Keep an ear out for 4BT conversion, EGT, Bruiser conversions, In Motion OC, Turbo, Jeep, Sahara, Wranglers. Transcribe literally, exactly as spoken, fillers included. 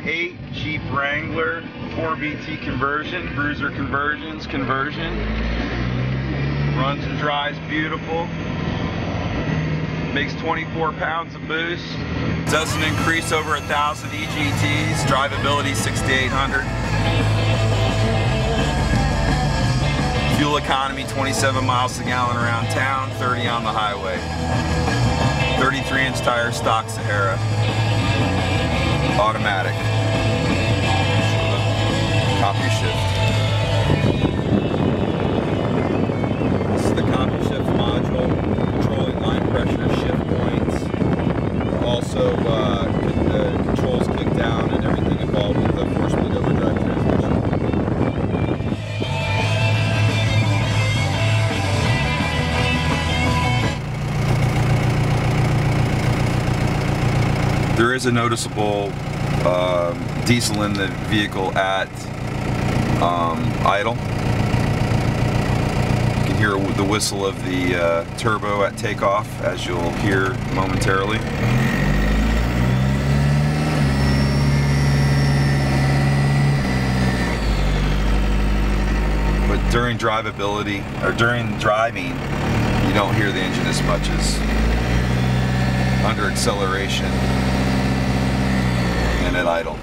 two thousand eight Jeep Wrangler, four B T conversion, Bruiser conversions, conversion. Runs and drives beautiful. Makes twenty-four pounds of boost. Doesn't increase over a thousand E G Ts. Drivability sixty-eight hundred. Fuel economy twenty-seven miles a gallon around town, thirty on the highway. thirty-three inch tire, stock Sahara. Automatic. Copy shift. This is the copy shift module, controlling line pressure, shift points. Also, uh, the controls click down and everything involved with the four-speed overdrive transmission. There is a noticeable um, diesel in the vehicle at um, idle. You can hear the whistle of the uh, turbo at takeoff, as you'll hear momentarily. But during drivability, or during driving, you don't hear the engine as much as under acceleration and at idle.